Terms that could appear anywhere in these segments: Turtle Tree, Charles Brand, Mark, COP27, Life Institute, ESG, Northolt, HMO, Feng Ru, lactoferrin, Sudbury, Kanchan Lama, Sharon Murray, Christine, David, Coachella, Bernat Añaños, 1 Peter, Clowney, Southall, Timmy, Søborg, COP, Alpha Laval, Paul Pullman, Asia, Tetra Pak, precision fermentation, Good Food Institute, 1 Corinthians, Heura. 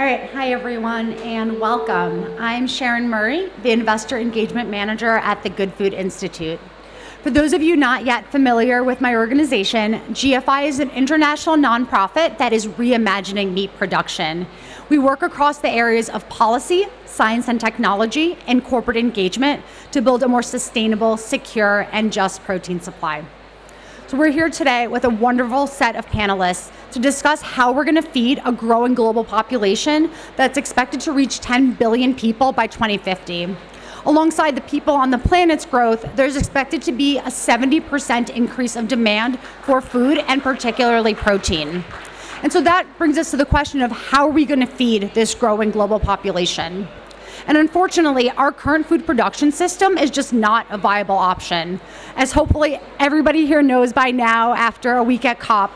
All right, hi everyone and welcome. I'm Sharon Murray, the Investor Engagement Manager at the Good Food Institute. For those of you not yet familiar with my organization, GFI is an international nonprofit that is reimagining meat production. We work across the areas of policy, science and technology, and corporate engagement to build a more sustainable, secure, and just protein supply. So we're here today with a wonderful set of panelists to discuss how we're going to feed a growing global population that's expected to reach 10 billion people by 2050. Alongside the people on the planet's growth, there's expected to be a 70% increase of demand for food and particularly protein. And so that brings us to the question of how are we going to feed this growing global population? And unfortunately, our current food production system is just not a viable option. As hopefully everybody here knows by now, after a week at COP,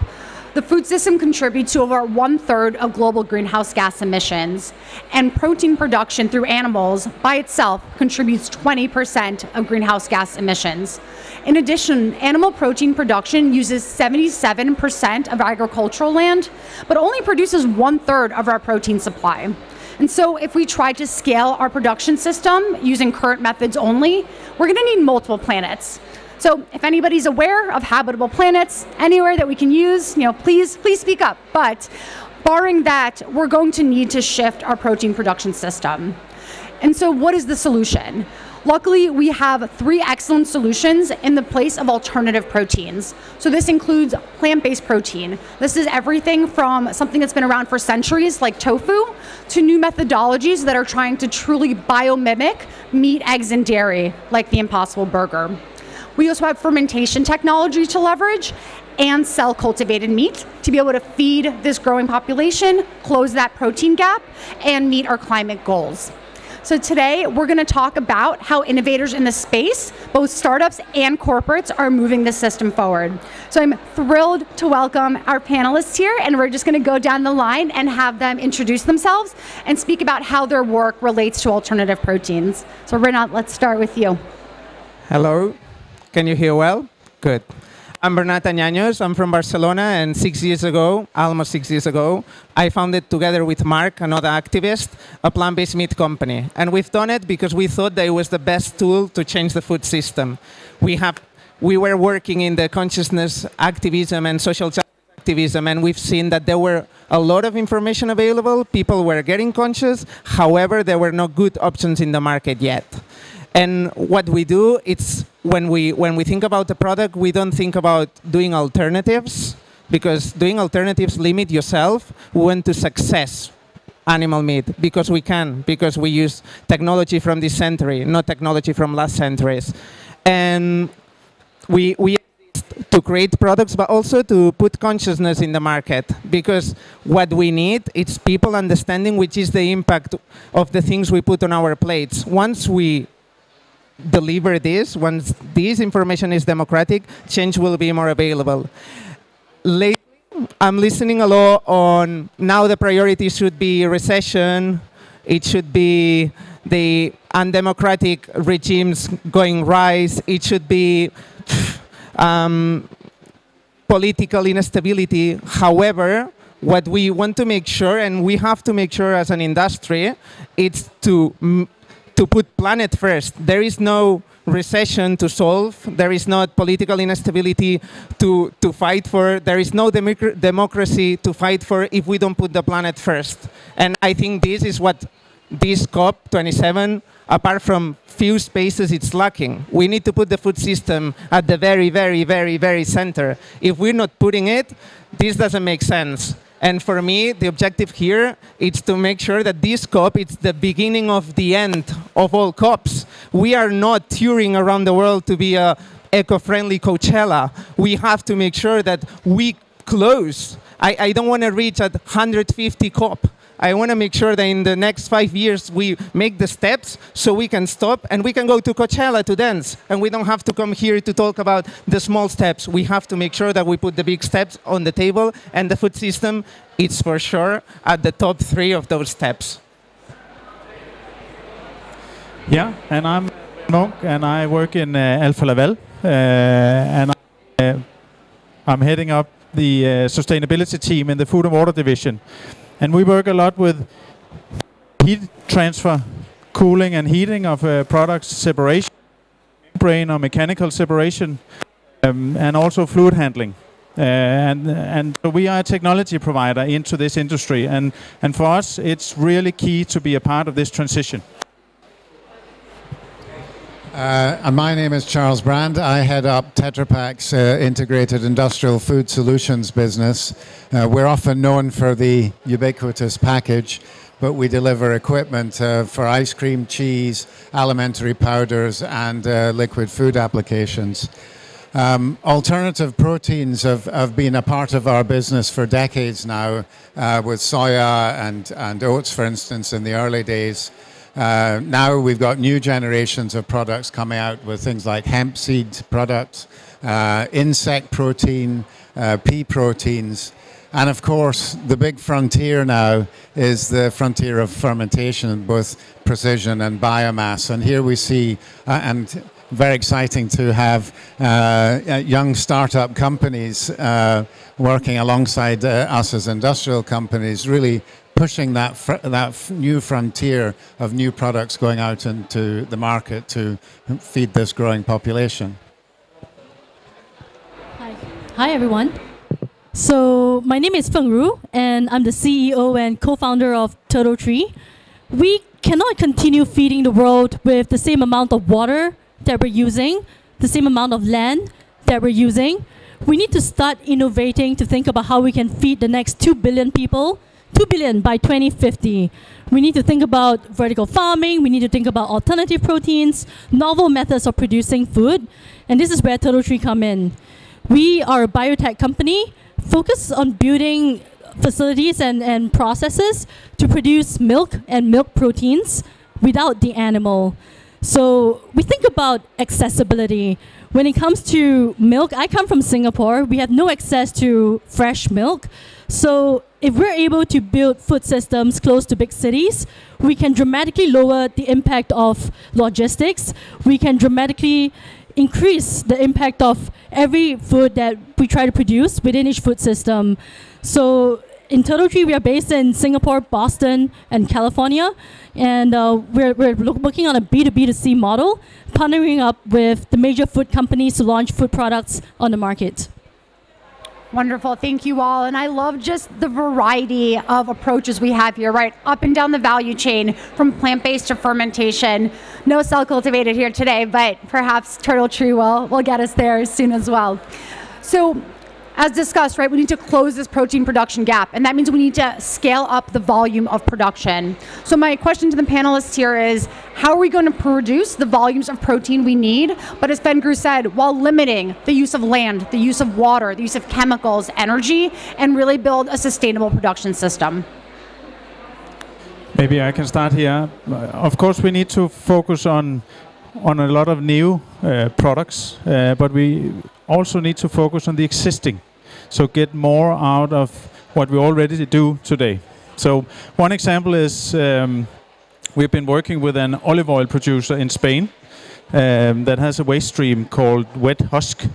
the food system contributes to over 1/3 of global greenhouse gas emissions. And protein production through animals by itself contributes 20% of greenhouse gas emissions. In addition, animal protein production uses 77% of agricultural land, but only produces 1/3 of our protein supply. And so if we try to scale our production system using current methods only, we're going to need multiple planets. So if anybody's aware of habitable planets anywhere that we can use, please speak up. But barring that, we're going to need to shift our protein production system. And so what is the solution? Luckily, we have three excellent solutions in the place of alternative proteins. So this includes plant-based protein. This is everything from something that's been around for centuries, like tofu, to new methodologies that are trying to truly biomimic meat, eggs, and dairy, like the Impossible Burger. We also have fermentation technology to leverage and cell cultivated meat to be able to feed this growing population, close that protein gap, and meet our climate goals. So today, we're going to talk about how innovators in the space, both startups and corporates, are moving the system forward. So I'm thrilled to welcome our panelists here, and we're just going to go down the line and have them introduce themselves and speak about how their work relates to alternative proteins. So Bernat, let's start with you. Hello. Can you hear well? Good. I'm Bernat Añaños, I'm from Barcelona, and 6 years ago, I founded, together with Mark, another activist, a plant-based meat company. And we've done it because we thought that it was the best tool to change the food system. We were working in the consciousness activism and social justice activism, and we've seen that there were a lot of information available, people were getting conscious, however, there were no good options in the market yet. And what we do, it's when we think about the product, we don't think about doing alternatives, because doing alternatives limit yourself. We went to success animal meat because we can, because we use technology from this century, not technology from last centuries. And we exist to create products, but also to put consciousness in the market, because what we need is people understanding which is the impact of the things we put on our plates. Once we deliver this, once this information is democratic, change will be more available. Lately, I'm listening a lot on now the priority should be recession, it should be the undemocratic regimes going rise, it should be political instability. However, what we want to make sure, and we have to make sure as an industry, it's to put planet first. There is no recession to solve. There is not political instability to fight for. There is no democracy to fight for if we don't put the planet first. And I think this is what this COP27, apart from few spaces, it's lacking. We need to put the food system at the very, very, very, very center. If we're not putting it, this doesn't make sense. And for me, the objective here is to make sure that this COP is the beginning of the end of all COPs. We are not touring around the world to be an eco-friendly Coachella. We have to make sure that we close. I don't want to reach at 150 COP. I want to make sure that in the next 5 years we make the steps so we can stop and we can go to Coachella to dance. And we don't have to come here to talk about the small steps. We have to make sure that we put the big steps on the table, and the food system is for sure at the top 3 of those steps. Yeah, and I'm Mark, and I work in Alpha Laval, and I'm heading up the sustainability team in the Food and Water Division. And we work a lot with heat transfer, cooling and heating of products, separation, membrane or mechanical separation, and also fluid handling. And so we are a technology provider into this industry, and for us it's really key to be a part of this transition. And my name is Charles Brand. I head up Tetra Pak's integrated industrial food solutions business. We're often known for the ubiquitous package, but we deliver equipment for ice cream, cheese, alimentary powders and liquid food applications. Alternative proteins have been a part of our business for decades now, with soya and oats, for instance, in the early days. Now we've got new generations of products coming out with things like hemp seed products, insect protein, pea proteins. And of course, the big frontier now is the frontier of fermentation, both precision and biomass. And here we see, and very exciting to have young startup companies working alongside us as industrial companies, really pushing that new frontier of new products going out into the market to feed this growing population. Hi everyone. So my name is Feng Ru, and I'm the CEO and co-founder of Turtle Tree. We cannot continue feeding the world with the same amount of water that we're using, the same amount of land that we're using. We need to start innovating to think about how we can feed the next 2 billion people, 2 billion by 2050. We need to think about vertical farming, we need to think about alternative proteins, novel methods of producing food, and this is where Turtle Tree come in. We are a biotech company focused on building facilities and processes to produce milk and milk proteins without the animal. So we think about accessibility. When it comes to milk, I come from Singapore. We have no access to fresh milk. So if we're able to build food systems close to big cities, we can dramatically lower the impact of logistics. We can dramatically increase the impact of every food that we try to produce within each food system. So in Turtle Tree, we are based in Singapore, Boston, and California, and we're working on a B2B2C model, partnering up with the major food companies to launch food products on the market. Wonderful, thank you all. And I love just the variety of approaches we have here, right? Up and down the value chain, from plant-based to fermentation. No cell cultivated here today, but perhaps Turtle Tree will get us there soon as well. So, as discussed, right, we need to close this protein production gap, and that means we need to scale up the volume of production. So my question to the panelists here is, how are we going to produce the volumes of protein we need, but as Feng Ru said, while limiting the use of land, the use of water, the use of chemicals, energy, and really build a sustainable production system? Maybe I can start here. Of course, we need to focus on a lot of new products, but we also need to focus on the existing, so get more out of what we already do today. So one example is we've been working with an olive oil producer in Spain that has a waste stream called wet husk,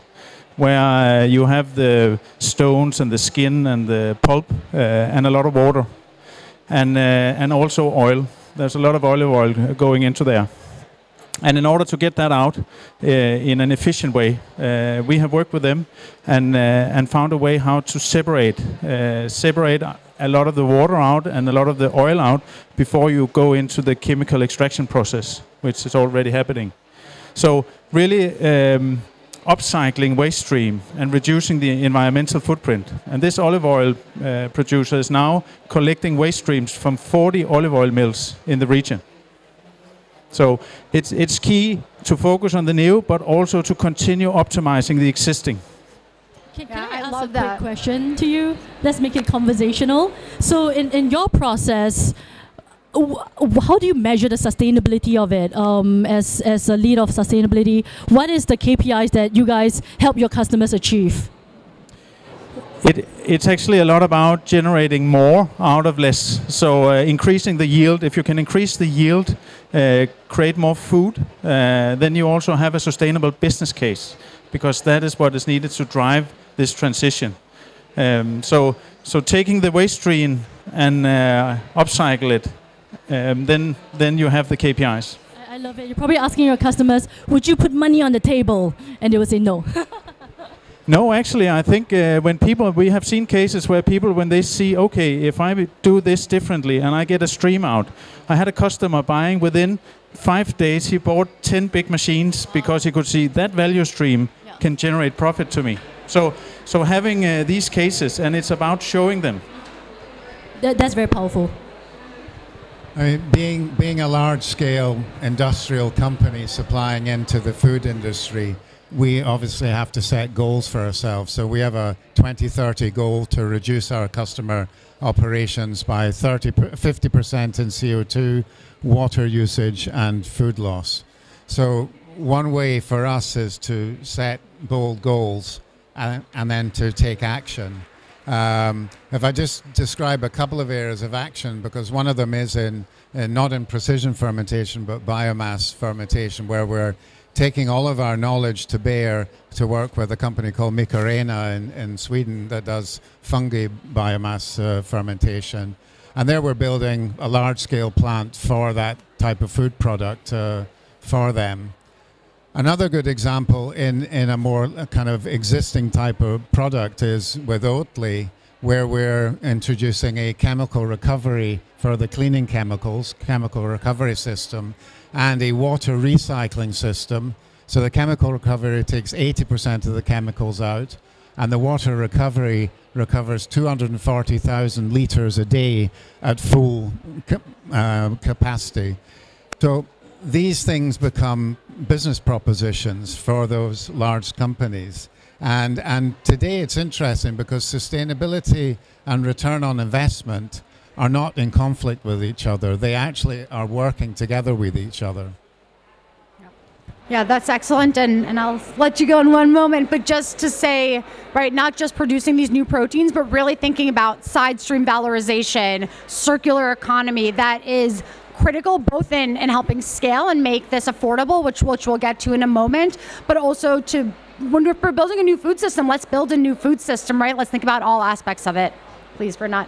where you have the stones and the skin and the pulp and a lot of water and also oil. There's a lot of olive oil going into there. And in order to get that out in an efficient way, we have worked with them and found a way how to separate a lot of the water out and a lot of the oil out before you go into the chemical extraction process, which is already happening. So really upcycling waste stream and reducing the environmental footprint. And this olive oil producer is now collecting waste streams from 40 olive oil mills in the region. So it's key to focus on the new, but also to continue optimizing the existing. Can I ask a quick question to you? Let's make it conversational. So in your process, how do you measure the sustainability of it? As a lead of sustainability, what is the KPIs that you guys help your customers achieve? It's actually a lot about generating more out of less, so increasing the yield. If you can increase the yield, create more food, then you also have a sustainable business case, because that is what is needed to drive this transition. So taking the waste stream and upcycle it then you have the KPIs. I love it. You're probably asking your customers, would you put money on the table? And they will say no. No, actually, I think we have seen cases where people, when they see, okay, if I do this differently and I get a stream out. I had a customer buying within 5 days, he bought 10 big machines because he could see that value stream can generate profit to me. So having these cases, and it's about showing them. That's very powerful. I mean, being a large-scale industrial company supplying into the food industry, we obviously have to set goals for ourselves. So we have a 2030 goal to reduce our customer operations by 50% in CO2, water usage, and food loss. So one way for us is to set bold goals and then to take action. If I just describe a couple of areas of action, because one of them is not in precision fermentation, but biomass fermentation, where we're taking all of our knowledge to bear to work with a company called Micarena in Sweden that does fungi biomass fermentation. And there we're building a large-scale plant for that type of food product for them. Another good example in a more kind of existing type of product is with Oatly, where we're introducing a chemical recovery for the cleaning chemicals, chemical recovery system, and a water recycling system. So the chemical recovery takes 80% of the chemicals out, and the water recovery recovers 240,000 liters a day at full capacity. So these things become business propositions for those large companies. And today it's interesting because sustainability and return on investment are not in conflict with each other. They actually are working together with each other. Yeah, that's excellent, and I'll let you go in one moment, but just to say, right, not just producing these new proteins, but really thinking about side stream valorization, circular economy, that is critical both in helping scale and make this affordable, which we'll get to in a moment, but also to, when we're building a new food system, let's build a new food system, right? Let's think about all aspects of it. Please, Bernat.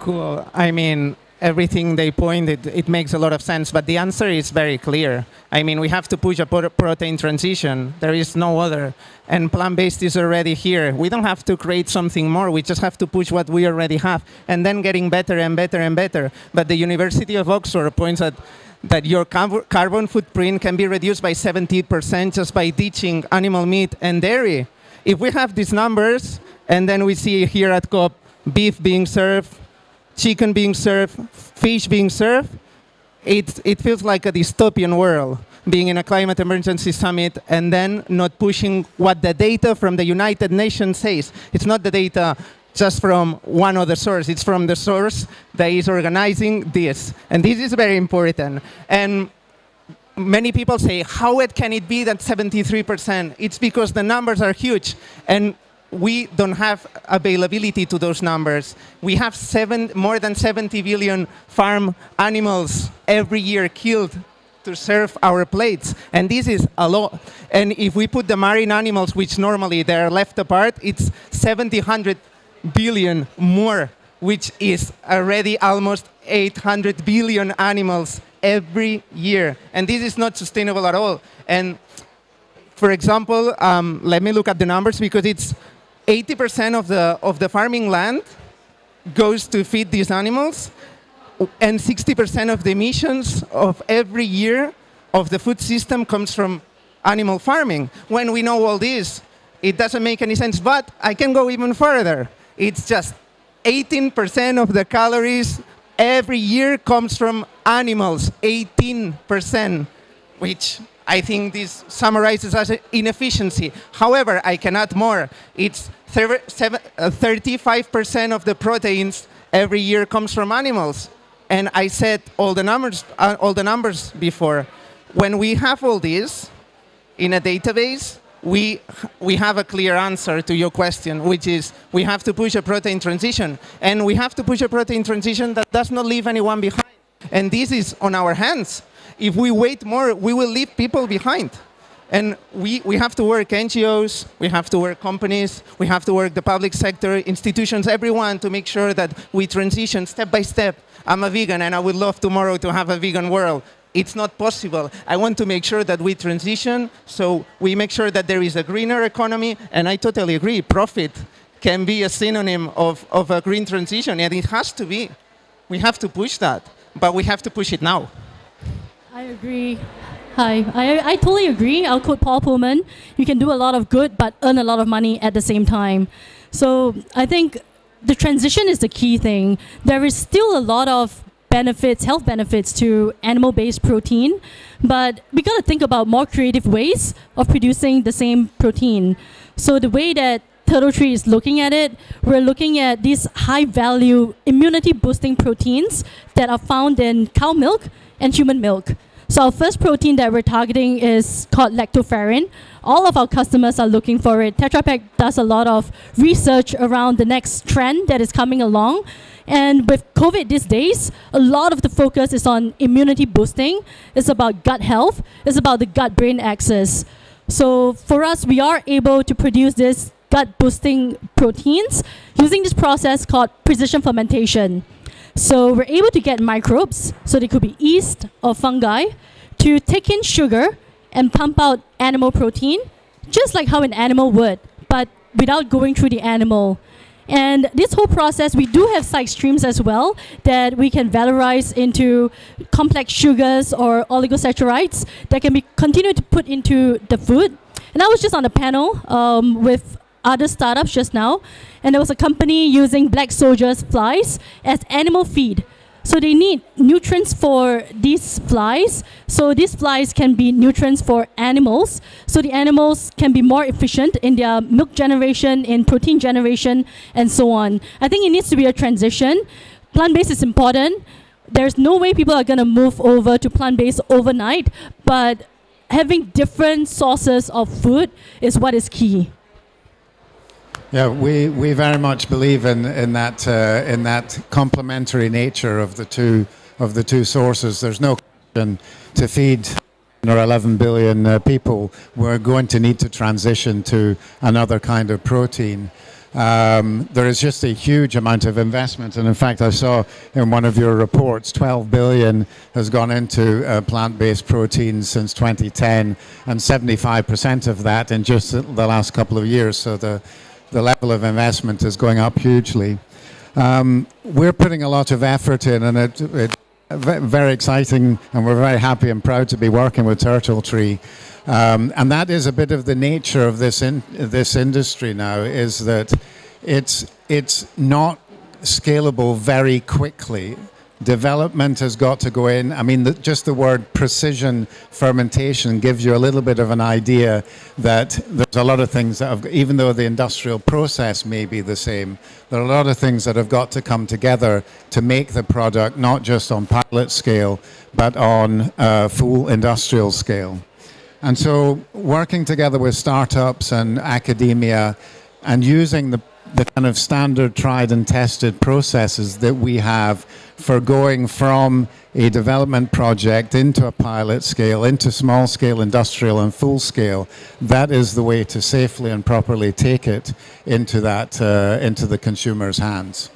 Cool. I mean, everything they pointed, it makes a lot of sense, but the answer is very clear. I mean, we have to push a protein transition. There is no other. And plant-based is already here. We don't have to create something more. We just have to push what we already have, and then getting better and better and better. But the University of Oxford points out that your carbon footprint can be reduced by 70% just by ditching animal meat and dairy. If we have these numbers, and then we see here at COP, beef being served, chicken being served, fish being served, it feels like a dystopian world, being in a climate emergency summit and then not pushing what the data from the United Nations says. It's not the data just from one other source, it's from the source that is organizing this. And this is very important. And many people say, how can it be that 73%? It's because the numbers are huge. And we don't have availability to those numbers. We have more than 70 billion farm animals every year killed to serve our plates. And this is a lot. And if we put the marine animals, which normally they're left apart, it's 700 billion more, which is already almost 800 billion animals every year. And this is not sustainable at all. And for example, let me look at the numbers, because it's 80% of the farming land goes to feed these animals, and 60% of the emissions of every year of the food system comes from animal farming. When we know all this, it doesn't make any sense, but I can go even further. It's just 18% of the calories every year comes from animals, 18%, which I think this summarizes as inefficiency. However, I can add more. It's 35% of the proteins every year comes from animals. And I said all the numbers before. When we have all this in a database, we have a clear answer to your question, which is we have to push a protein transition. And we have to push a protein transition that does not leave anyone behind. And this is on our hands. If we wait more, we will leave people behind. And we have to work NGOs, we have to work companies, we have to work the public sector, institutions, everyone, to make sure that we transition step by step I'm a vegan and I would love tomorrow to have a vegan world. It's not possible. I want to make sure that we transition, so we make sure that there is a greener economy, and I totally agree, profit can be a synonym of a green transition, and it has to be. We have to push that, but we have to push it now. I agree. Hi, I totally agree. I'll quote Paul Pullman, you can do a lot of good, but earn a lot of money at the same time. So I think the transition is the key thing. There is still a lot of benefits, health benefits to animal-based protein, but we got to think about more creative ways of producing the same protein. So the way that Turtle Tree is looking at it, we're looking at these high-value immunity-boosting proteins that are found in cow milk and human milk. So our first protein that we're targeting is called lactoferrin. All of our customers are looking for it. Tetra Pak does a lot of research around the next trend that is coming along. And with COVID these days, a lot of the focus is on immunity boosting. It's about gut health. It's about the gut-brain axis. So for us, we are able to produce these gut-boosting proteins using this process called precision fermentation. So we're able to get microbes, so they could be yeast or fungi, to take in sugar and pump out animal protein, just like how an animal would, but without going through the animal. And this whole process, we do have side streams as well that we can valorize into complex sugars or oligosaccharides that can be continued to put into the food. And I was just on a panel with other startups just now, and there was a company using black soldiers' flies as animal feed. So they need nutrients for these flies. So these flies can be nutrients for animals. So the animals can be more efficient in their milk generation, in protein generation, and so on. I think it needs to be a transition. Plant-based is important. There's no way people are going to move over to plant-based overnight, but having different sources of food is what is key. Yeah, we very much believe in that complementary nature of the two sources. There's no question, to feed 11 billion people, we're going to need to transition to another kind of protein. There is just a huge amount of investment, and in fact I saw in one of your reports 12 billion has gone into plant-based proteins since 2010, and 75% of that in just the last couple of years. So the level of investment is going up hugely. We're putting a lot of effort in, and it's very exciting, and we're very happy and proud to be working with Turtle Tree. And that is a bit of the nature of this industry now, is that it's not scalable very quickly. Development has got to go in. I mean, just the word precision fermentation gives you a little bit of an idea that there's a lot of things that have, even though the industrial process may be the same, there are a lot of things that have got to come together to make the product not just on pilot scale, but on full industrial scale. And so working together with startups and academia and using the kind of standard tried and tested processes that we have for going from a development project into a pilot scale, into small scale industrial and full scale, that is the way to safely and properly take it into the consumer's hands.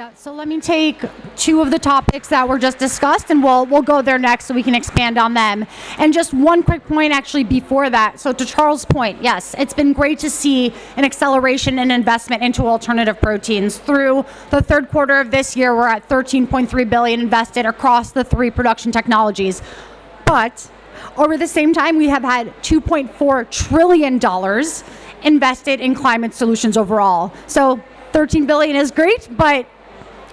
Yeah, so let me take two of the topics that were just discussed, and we'll go there next so we can expand on them. And just one quick point actually before that. So to Charles' point, yes, it's been great to see an acceleration in investment into alternative proteins. Through the third quarter of this year, we're at $13.3 billion invested across the three production technologies. But over the same time, we have had $2.4 trillion invested in climate solutions overall. So 13 billion is great, but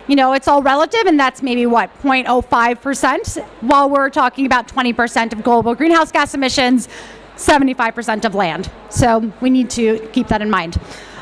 you know, it's all relative, and that's maybe what, 0.05%, while we're talking about 20% of global greenhouse gas emissions, 75% of land. So we need to keep that in mind.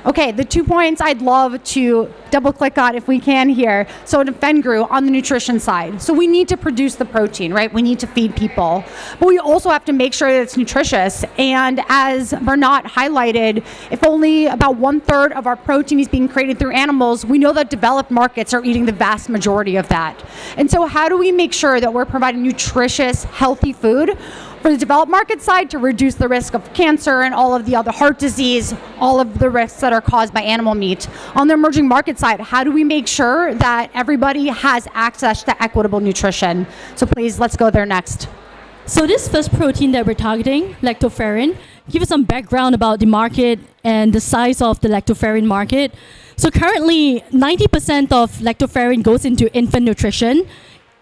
Okay, the 2 points I'd love to double click on if we can here. So to Feng Ru, on the nutrition side. So we need to produce the protein, right? We need to feed people. But we also have to make sure that it's nutritious. And as Bernat highlighted, if only about 1/3 of our protein is being created through animals, we know that developed markets are eating the vast majority of that. And so how do we make sure that we're providing nutritious, healthy food for the developed market side to reduce the risk of cancer and all of the other heart disease, all of the risks that are caused by animal meat. On the emerging market side, how do we make sure that everybody has access to equitable nutrition? So please, let's go there next. So this first protein that we're targeting, lactoferrin, give us some background about the market and the size of the lactoferrin market. So currently, 90% of lactoferrin goes into infant nutrition,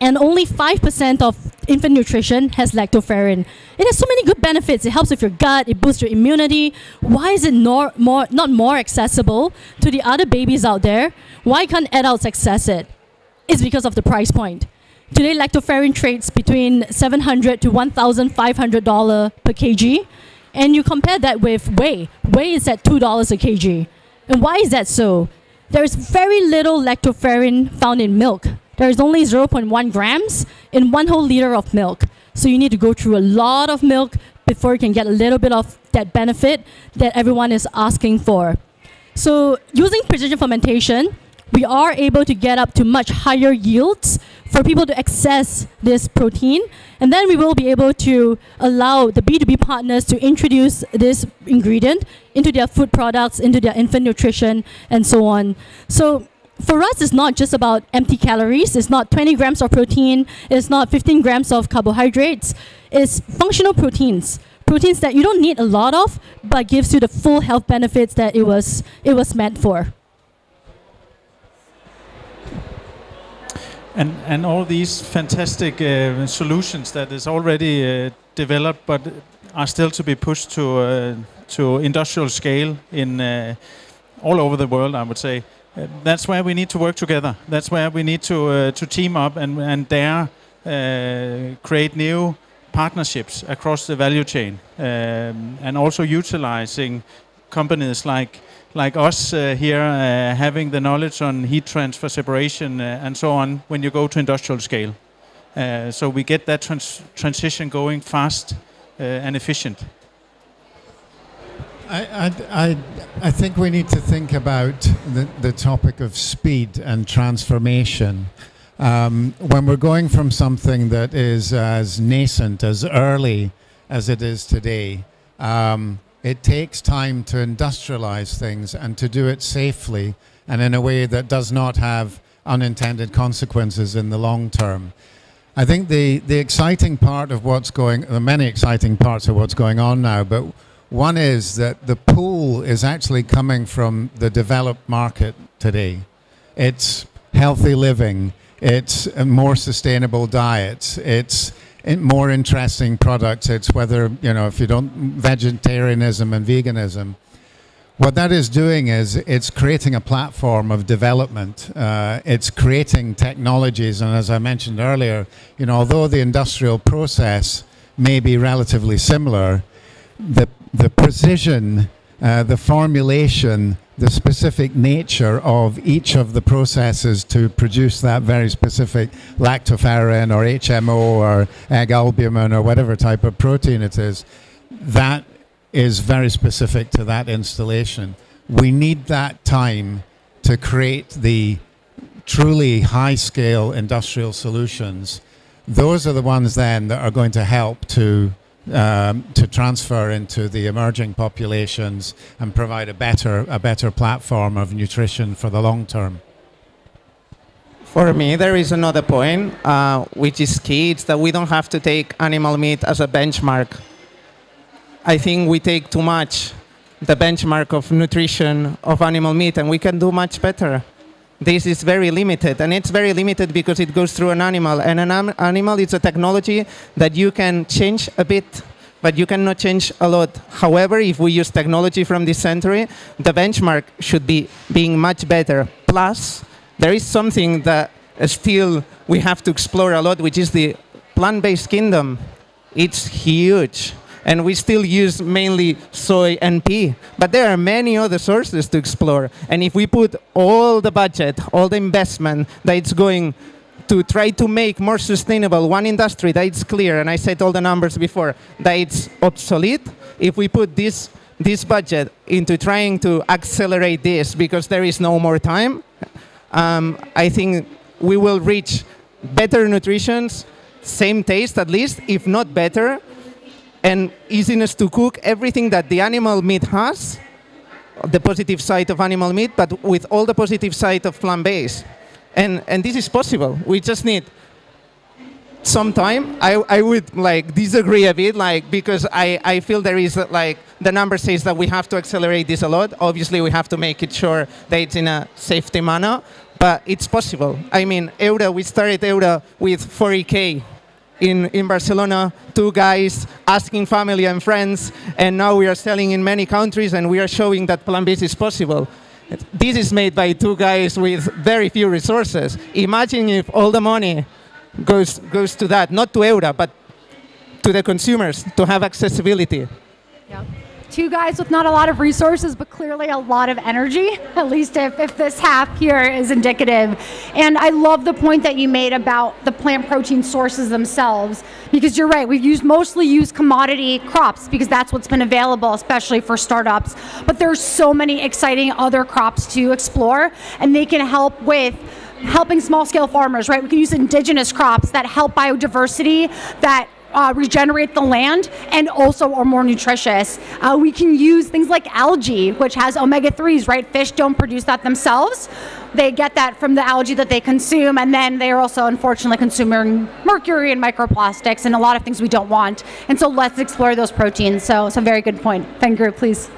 and only 5% of infant nutrition has lactoferrin. It has so many good benefits. It helps with your gut, it boosts your immunity. Why is it not more accessible to the other babies out there? Why can't adults access it? It's because of the price point. Today, lactoferrin trades between $700 to $1,500 per kg. And you compare that with whey. Whey is at $2 a kg. And why is that so? There is very little lactoferrin found in milk. There is only 0.1 grams in 1 whole liter of milk. So you need to go through a lot of milk before you can get a little bit of that benefit that everyone is asking for. So using precision fermentation, we are able to get up to much higher yields for people to access this protein. And then we will be able to allow the B2B partners to introduce this ingredient into their food products, into their infant nutrition, and so on. So for us, it's not just about empty calories. It's not 20 grams of protein. It's not 15 grams of carbohydrates. It's functional proteins, proteins that you don't need a lot of, but gives you the full health benefits that it was meant for. And all these fantastic solutions that is already developed, but are still to be pushed to industrial scale in all over the world, I would say. That's where we need to work together. That's where we need to team up and dare create new partnerships across the value chain, and also utilizing companies like us here, having the knowledge on heat transfer, separation, and so on when you go to industrial scale. So we get that transition going fast and efficient. I think we need to think about the topic of speed and transformation. When we're going from something that is as nascent, as early as it is today, it takes time to industrialize things and to do it safely and in a way that does not have unintended consequences in the long term. I think the exciting part of what's going, the many exciting parts of what's going on now, but one is that the pull is actually coming from the developed market today. It's healthy living, it's more sustainable diets, it's more interesting products, it's whether, you know, if you don't, vegetarianism and veganism. What that is doing is it's creating a platform of development. It's creating technologies, and as I mentioned earlier, you know, although the industrial process may be relatively similar, the precision, the formulation, the specific nature of each of the processes to produce that very specific lactoferrin or HMO or egg albumin or whatever type of protein it is, that is very specific to that installation. We need that time to create the truly high-scale industrial solutions. Those are the ones then that are going to help to transfer into the emerging populations and provide a better platform of nutrition for the long term. For me, there is another point, which is key. It's that we don't have to take animal meat as a benchmark. I think we take too much the benchmark of nutrition of animal meat, and we can do much better. This is very limited, and it's very limited because it goes through an animal, and an animal is a technology that you can change a bit, but you cannot change a lot. However, if we use technology from this century, the benchmark should be being much better. Plus, there is something that still we have to explore a lot, which is the plant-based kingdom. It's huge. And we still use mainly soy and pea. But there are many other sources to explore. And if we put all the budget, all the investment that it's going to try to make more sustainable one industry that it's clear, and I said all the numbers before, that it's obsolete, if we put this budget into trying to accelerate this because there is no more time, I think we will reach better nutrition, same taste at least, if not better, and easiness to cook, everything that the animal meat has, the positive side of animal meat, but with all the positive side of plant-based. And this is possible. We just need some time. I would like disagree a bit, like, because I feel there is like the number says that we have to accelerate this a lot. Obviously, we have to make it sure that it's in a safety manner, but it's possible. I mean, Heura, we started Heura with 40K in Barcelona, 2 guys asking family and friends, and now we are selling in many countries, and we are showing that plant-based is possible. This is made by 2 guys with very few resources. Imagine if all the money goes to that, not to Heura, but to the consumers, to have accessibility. Yeah. 2 guys with not a lot of resources, but clearly a lot of energy, at least if this half here is indicative. And I love the point that you made about the plant protein sources themselves, because you're right, we've mostly used commodity crops because that's what's been available, especially for startups. But there's so many exciting other crops to explore, and they can help with helping small-scale farmers, right? We can use indigenous crops that help biodiversity, that regenerate the land, and also are more nutritious. We can use things like algae, which has omega-3s, right? Fish don't produce that themselves. They get that from the algae that they consume, and then they are also, unfortunately, consuming mercury and microplastics and a lot of things we don't want. And so let's explore those proteins. So it's a very good point. Feng Ru, please.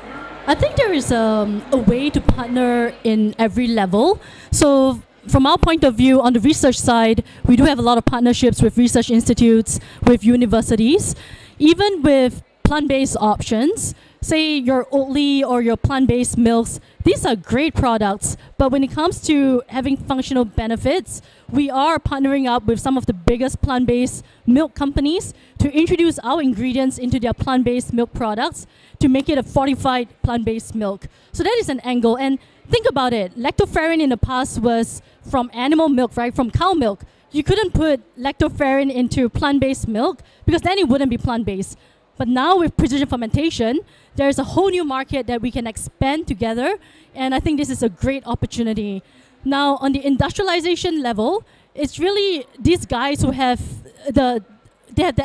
I think there is a way to partner in every level. So from our point of view, on the research side, we do have a lot of partnerships with research institutes, with universities, even with plant-based options. Say your Oatly or your plant-based milks, these are great products, but when it comes to having functional benefits, we are partnering up with some of the biggest plant-based milk companies to introduce our ingredients into their plant-based milk products to make it a fortified plant-based milk. So that is an angle. And think about it, lactoferrin in the past was from animal milk, right, from cow milk. You couldn't put lactoferrin into plant-based milk because then it wouldn't be plant-based. But now with precision fermentation, there's a whole new market that we can expand together, and I think this is a great opportunity. Now on the industrialization level, it's really these guys who have the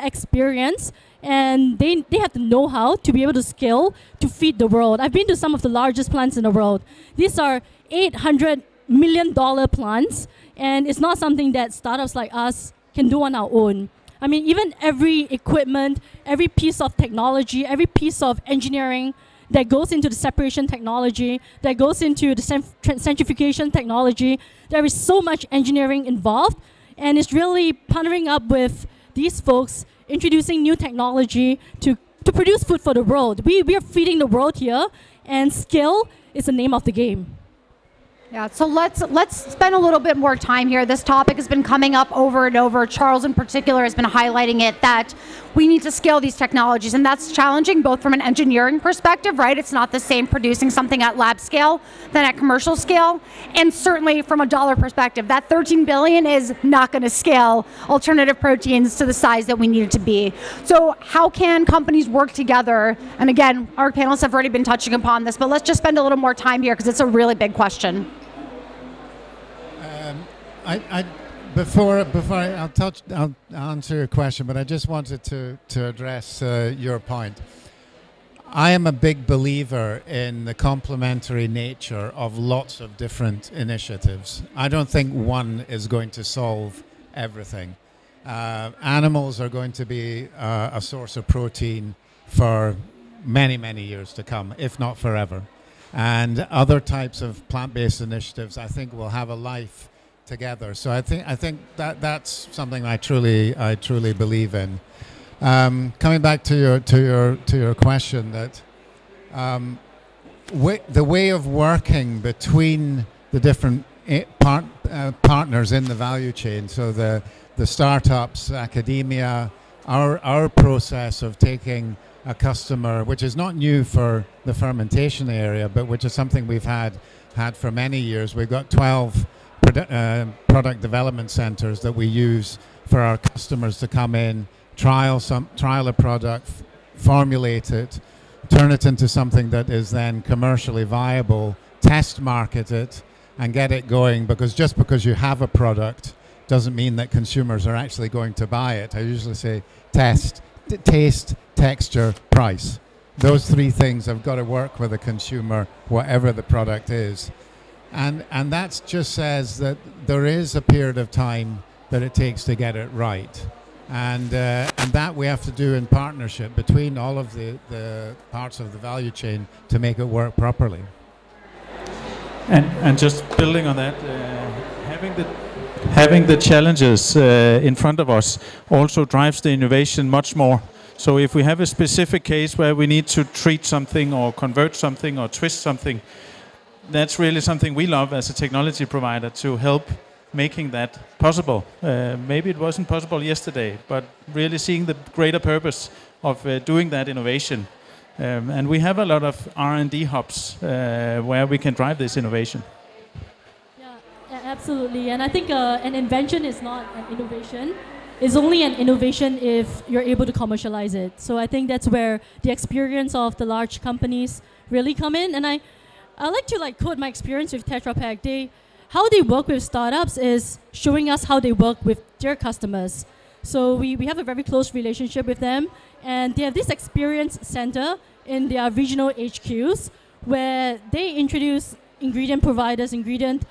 experience, and they have the know-how to be able to scale to feed the world. I've been to some of the largest plants in the world. These are $800 million plants, and it's not something that startups like us can do on our own. I mean, even every equipment, every piece of technology, every piece of engineering that goes into the separation technology, that goes into the centrifugation technology, there is so much engineering involved, and it's really partnering up with these folks, introducing new technology to produce food for the world. We are feeding the world here, and scale is the name of the game. Yeah, so let's spend a little bit more time here. This topic has been coming up over and over. Charles in particular has been highlighting it, that we need to scale these technologies, and that's challenging both from an engineering perspective, right? It's not the same producing something at lab scale than at commercial scale, and certainly from a dollar perspective. That $13 billion is not going to scale alternative proteins to the size that we need it to be. So how can companies work together? And again, our panelists have already been touching upon this, but let's just spend a little more time here because it's a really big question. Before I'll answer your question, but I just wanted to address your point. I am a big believer in the complementary nature of lots of different initiatives. I don't think one is going to solve everything. Animals are going to be a source of protein for many, many years to come, if not forever. And other types of plant-based initiatives, I think, will have a life together. So I think that's something I truly believe in. Coming back to your question, that the way of working between the different partners in the value chain, so the startups, academia, our process of taking a customer, which is not new for the fermentation area, but which is something we've had for many years. We've got 12 product development centers that we use for our customers to come in, trial a product, formulate it, turn it into something that is then commercially viable, test market it, and get it going. Because just because you have a product doesn't mean that consumers are actually going to buy it. I usually say test, taste, texture, price. Those three things have got to work with the consumer, whatever the product is. And that just says that there is a period of time that it takes to get it right. And that we have to do in partnership between all of the parts of the value chain to make it work properly. And just building on that, having the challenges in front of us also drives the innovation much more. So if we have a specific case where we need to treat something or convert something or twist something, that's really something we love as a technology provider, to help making that possible. Maybe it wasn't possible yesterday, but really seeing the greater purpose of doing that innovation. And we have a lot of R&D hubs where we can drive this innovation. Yeah, absolutely. And I think an invention is not an innovation. It's only an innovation if you're able to commercialize it. So I think that's where the experience of the large companies really come in. And I like to quote my experience with Tetra Pak. How they work with startups is showing us how they work with their customers. So we have a very close relationship with them, and they have this experience center in their regional HQs where they introduce ingredient providers, ingredient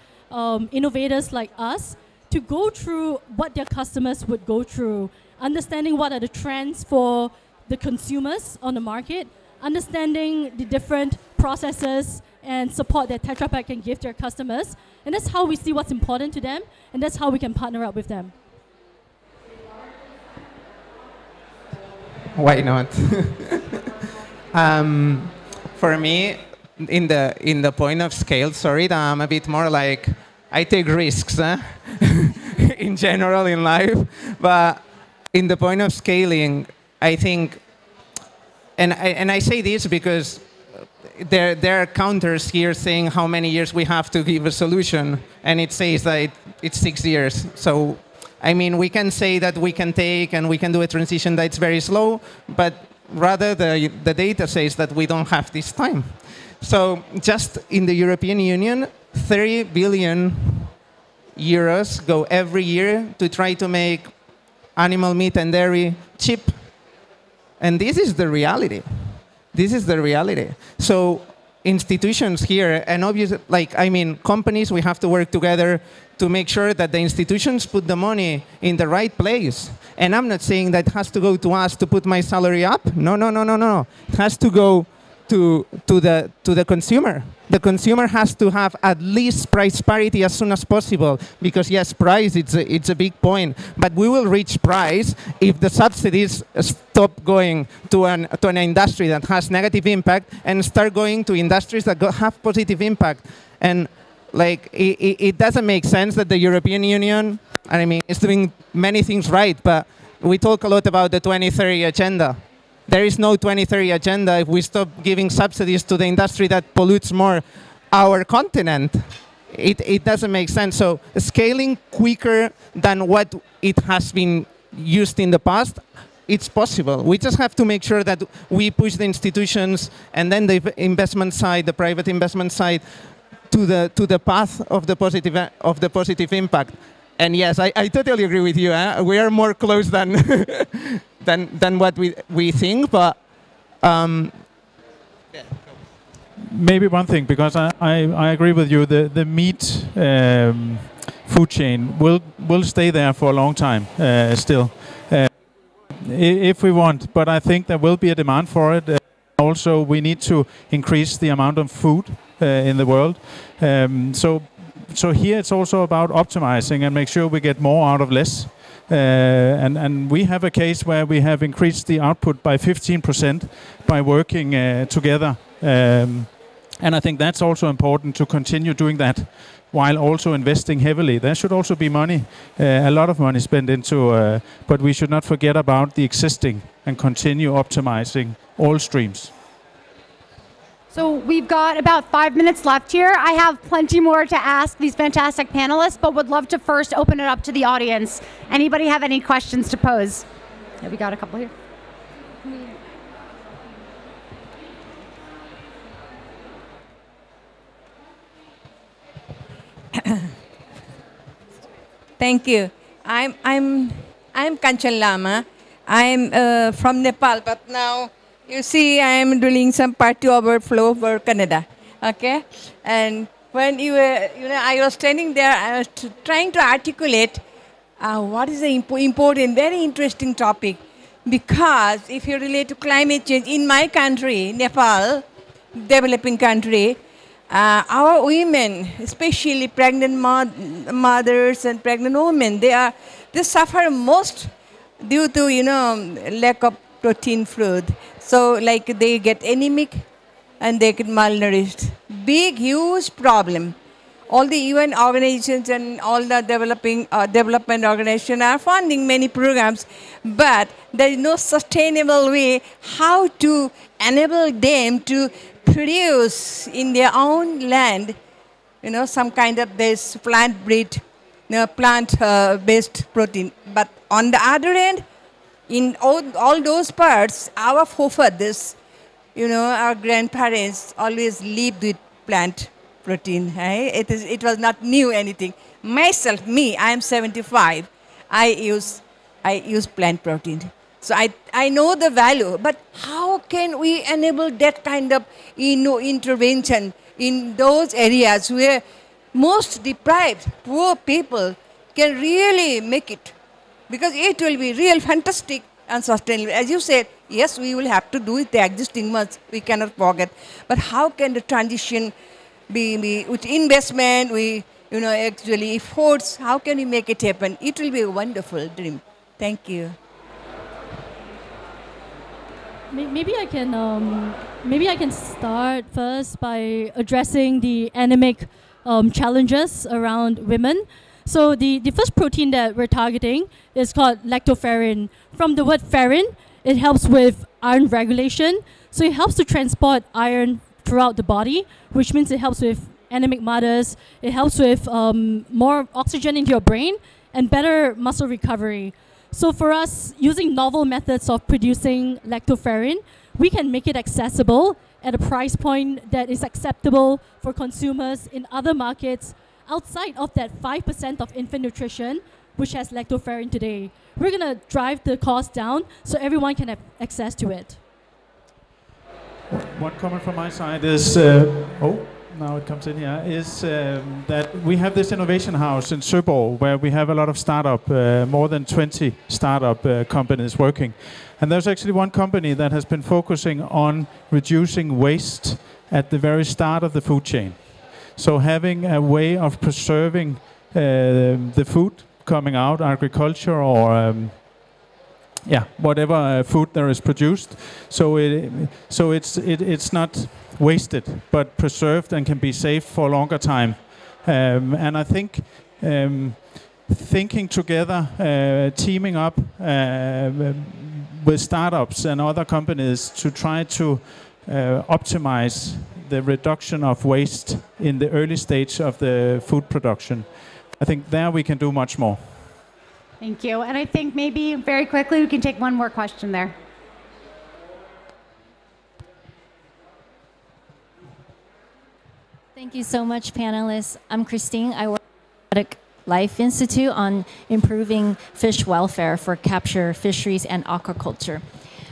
innovators like us to go through what their customers would go through, understanding what are the trends for the consumers on the market, understanding the different processes and support that Tetra Pak can give their customers. And that's how we see what's important to them, and that's how we can partner up with them. Why not? For me, in the point of scale, sorry, I'm a bit more like, I take risks in general in life, but in the point of scaling, I think, and I say this because there are counters here saying how many years we have to give a solution, and it says that it's 6 years. So, I mean, we can say that we can take and we can do a transition that's very slow, but rather the data says that we don't have this time. So just in the European Union, 30 billion euros go every year to try to make animal meat and dairy cheap. And this is the reality. This is the reality. So institutions here, and obviously, I mean, companies, we have to work together to make sure that the institutions put the money in the right place. And I'm not saying that has to go to us to put my salary up. No, no, no, no, no. It has to go to the consumer. The consumer has to have at least price parity as soon as possible, because yes, price, it's a big point, but we will reach price if the subsidies stop going to an industry that has negative impact and start going to industries that have positive impact. And it doesn't make sense that the European Union, I mean, it's doing many things right, but we talk a lot about the 2030 agenda. There is no 2030 agenda if we stop giving subsidies to the industry that pollutes more our continent. It doesn't make sense. So scaling quicker than what it has been used in the past, it's possible. We just have to make sure that we push the institutions and then the investment side, the private investment side, to the path of the positive impact. And yes, I totally agree with you. We are more close than than what we think, but maybe one thing, because I agree with you, the meat food chain will stay there for a long time still, if we want, but I think there will be a demand for it. Also, we need to increase the amount of food in the world, so here it's also about optimizing and make sure we get more out of less. And we have a case where we have increased the output by 15% by working together. And I think that's also important to continue doing that while also investing heavily. There should also be money, a lot of money spent into, but we should not forget about the existing and continue optimizing all streams. So we've got about 5 minutes left here. I have plenty more to ask these fantastic panelists, but would love to first open it up to the audience. Anybody have any questions to pose? Yeah, we got a couple here. Thank you. I'm Kanchan Lama. I'm from Nepal, but now you see I'm doing some party overflow for Canada. Okay? And when you were, you know, I was standing there, I was trying to articulate what is the important, very interesting topic. Because if you relate to climate change, in my country, Nepal, developing country, our women, especially pregnant mothers and pregnant women, they suffer most due to, you know, lack of protein food. So like they get anemic and they get malnourished. Big, huge problem. All the UN organizations and all the development organizations are funding many programs, but there is no sustainable way how to enable them to produce in their own land, you know, some kind of this plant breed, you know, plant-based protein. But on the other hand, in all those parts, our forefathers, you know, our grandparents always lived with plant protein, eh? It was not new anything. Myself, I am 75. I use plant protein. So I know the value, but how can we enable that kind of, you know, intervention in those areas where most deprived, poor people can really make it? Because it will be real fantastic and sustainable. As you said, yes, we will have to do it, the existing ones, we cannot forget. But how can the transition be with investment, we, you know, actually efforts, how can we make it happen? It will be a wonderful dream. Thank you. Maybe I can start first by addressing the anemic challenges around women. So the first protein that we're targeting is called lactoferrin. From the word ferrin, it helps with iron regulation. So it helps to transport iron throughout the body, which means it helps with anemic mothers, it helps with more oxygen into your brain and better muscle recovery. So for us, using novel methods of producing lactoferrin, we can make it accessible at a price point that is acceptable for consumers in other markets outside of that 5% of infant nutrition, which has lactoferrin today. We're gonna drive the cost down so everyone can have access to it. One comment from my side is, now it comes in here, is that we have this innovation house in Søborg where we have a lot of startup, more than 20 startup companies working. And there's actually one company that has been focusing on reducing waste at the very start of the food chain. So having a way of preserving the food coming out, agriculture or whatever food there is produced, so it's not wasted but preserved and can be saved for a longer time. And I think thinking together, teaming up with startups and other companies to try to optimize the reduction of waste in the early stage of the food production, I think there we can do much more. Thank you. And I think maybe very quickly we can take one more question there. Thank you so much, panelists. I'm Christine. I work at Life Institute on improving fish welfare for capture, fisheries, and aquaculture.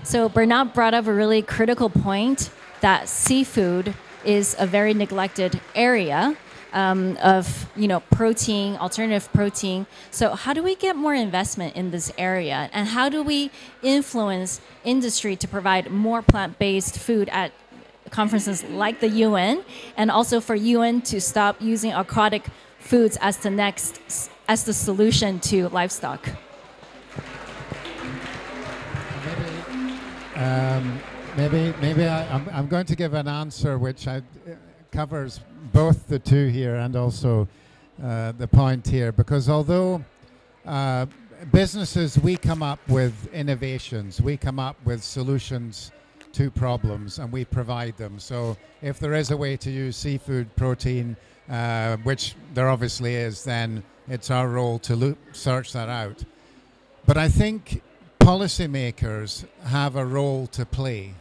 So Bernat brought up a really critical point that seafood is a very neglected area. Of, you know, protein, alternative protein. So how do we get more investment in this area? And how do we influence industry to provide more plant-based food at conferences like the UN, and also for UN to stop using aquatic foods as the solution to livestock? Maybe I'm going to give an answer which covers both the two here and also the point here, because although businesses, we come up with innovations, we come up with solutions to problems and we provide them. So if there is a way to use seafood protein, which there obviously is, then it's our role to search that out. But I think policymakers have a role to play.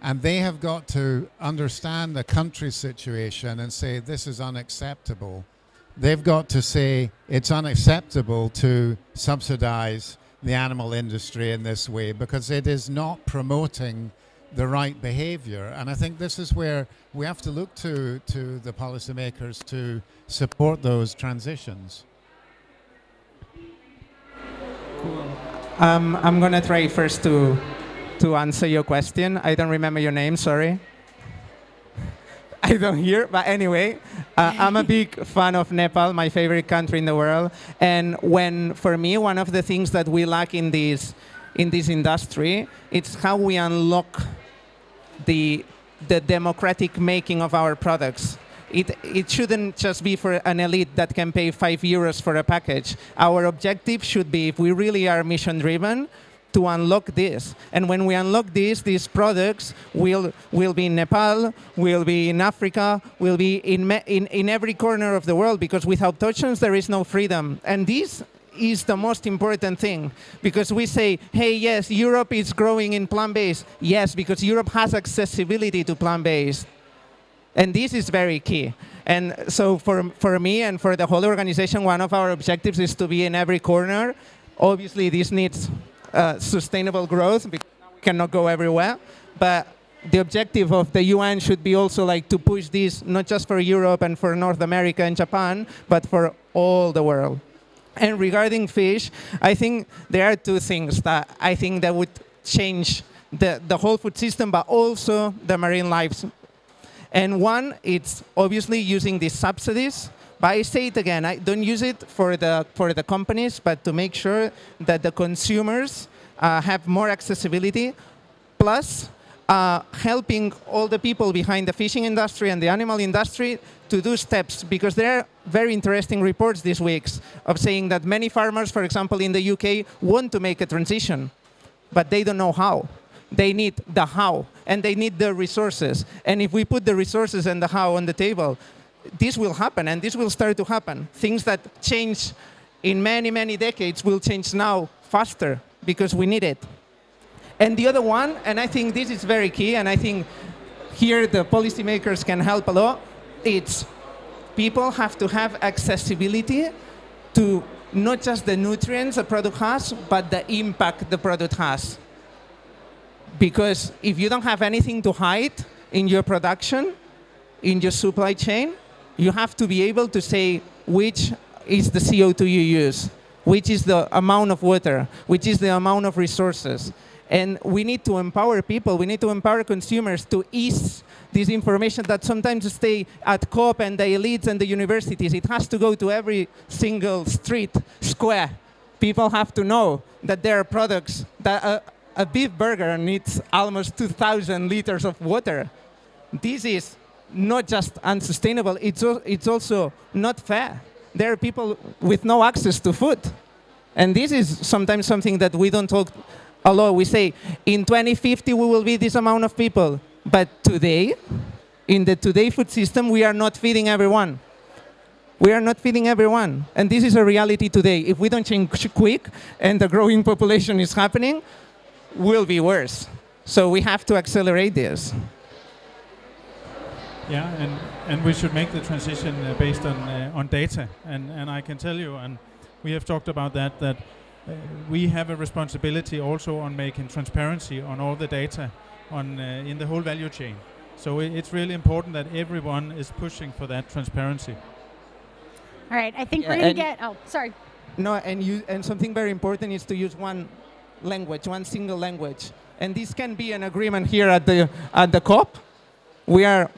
And they have got to understand the country's situation and say, this is unacceptable. They've got to say, it's unacceptable to subsidize the animal industry in this way, because it is not promoting the right behavior. And I think this is where we have to look to the policymakers to support those transitions. Cool. I'm going to try first to answer your question. I don't remember your name, sorry. I don't hear, but anyway, I'm a big fan of Nepal, my favorite country in the world. And when, for me, one of the things that we lack in this industry, it's how we unlock the democratic making of our products. It shouldn't just be for an elite that can pay €5 for a package. Our objective should be, if we really are mission-driven, to unlock this. And when we unlock this, these products will be in Nepal, will be in Africa, will be in every corner of the world, because without touchdowns, there is no freedom. And this is the most important thing, because we say, hey, yes, Europe is growing in plant-based. Yes, because Europe has accessibility to plant-based. And this is very key. And so for me and for the whole organization, one of our objectives is to be in every corner. Obviously, this needs sustainable growth, because we cannot go everywhere. But the objective of the UN should be also like to push this, not just for Europe and for North America and Japan, but for all the world. And regarding fish, I think there are two things that I think that would change the whole food system, but also the marine lives. And one, it's obviously using these subsidies. But I say it again, I don't use it for the companies, but to make sure that the consumers have more accessibility, plus helping all the people behind the fishing industry and the animal industry to do steps, because there are very interesting reports these weeks of saying that many farmers, for example, in the UK, want to make a transition, but they don't know how. They need the how, and they need the resources. And if we put the resources and the how on the table, this will happen, and this will start to happen. Things that change in many, many decades will change now faster, because we need it. And the other one, and I think this is very key, and I think here the policymakers can help a lot, it's people have to have accessibility to not just the nutrients a product has, but the impact the product has. Because if you don't have anything to hide in your production, in your supply chain, you have to be able to say which is the CO2 you use, which is the amount of water, which is the amount of resources. And we need to empower people, we need to empower consumers to ease this information that sometimes stay at COP and the elites and the universities. It has to go to every single street, square. People have to know that there are products that a beef burger needs almost 2,000 liters of water. This is not just unsustainable, it's also not fair. There are people with no access to food. And this is sometimes something that we don't talk a lot. We say, in 2050, we will be this amount of people. But today, in the today food system, we are not feeding everyone. We are not feeding everyone. And this is a reality today. If we don't change quick, and the growing population is happening, will be worse. So we have to accelerate this. Yeah, and we should make the transition based on data, and I can tell you, and we have talked about that we have a responsibility also on making transparency on all the data on in the whole value chain. So it's really important that everyone is pushing for that transparency. All right, I think we're going to get. Oh, sorry. No, and something very important is to use one language, one single language, and this can be an agreement here at the COP. We are.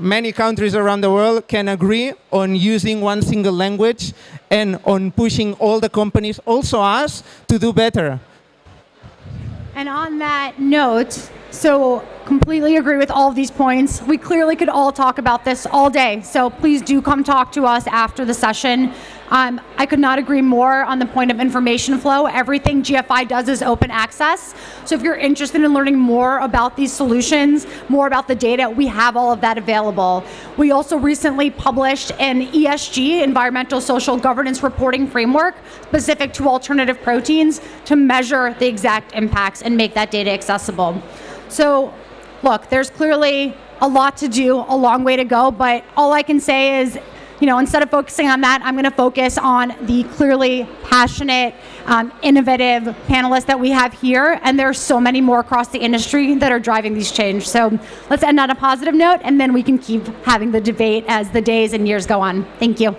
Many countries around the world can agree on using one single language and on pushing all the companies, also us, to do better. And on that note, so completely agree with all of these points. We clearly could all talk about this all day, so please do come talk to us after the session. I could not agree more on the point of information flow. Everything GFI does is open access. So if you're interested in learning more about these solutions, more about the data, we have all of that available. We also recently published an ESG, Environmental Social Governance Reporting Framework, specific to alternative proteins to measure the exact impacts and make that data accessible. So look, there's clearly a lot to do, a long way to go, but all I can say is you know, instead of focusing on that, I'm going to focus on the clearly passionate, innovative panelists that we have here. And there are so many more across the industry that are driving these change. So let's end on a positive note, and then we can keep having the debate as the days and years go on. Thank you.